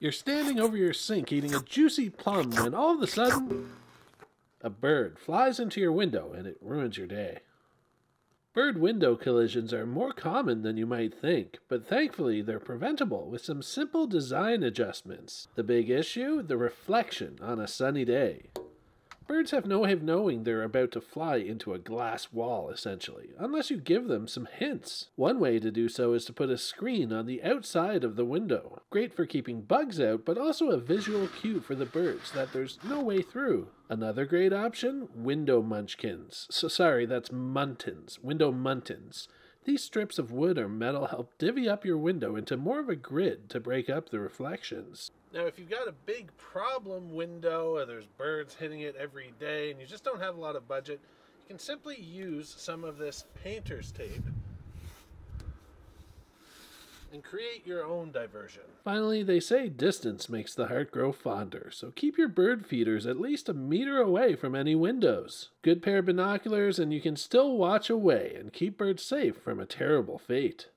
You're standing over your sink eating a juicy plum when all of a sudden a bird flies into your window and it ruins your day. Bird window collisions are more common than you might think, but thankfully they're preventable with some simple design adjustments. The big issue? The reflection on a sunny day. Birds have no way of knowing they're about to fly into a glass wall, essentially, unless you give them some hints. One way to do so is to put a screen on the outside of the window. Great for keeping bugs out, but also a visual cue for the birds that there's no way through. Another great option? Window munchkins. That's muntins. Window muntins. These strips of wood or metal help divvy up your window into more of a grid to break up the reflections. Now, if you've got a big problem window or there's birds hitting it every day and you just don't have a lot of budget, you can simply use some of this painter's tape and create your own diversion. Finally, they say distance makes the heart grow fonder, so keep your bird feeders at least a meter away from any windows. Good pair of binoculars and you can still watch away and keep birds safe from a terrible fate.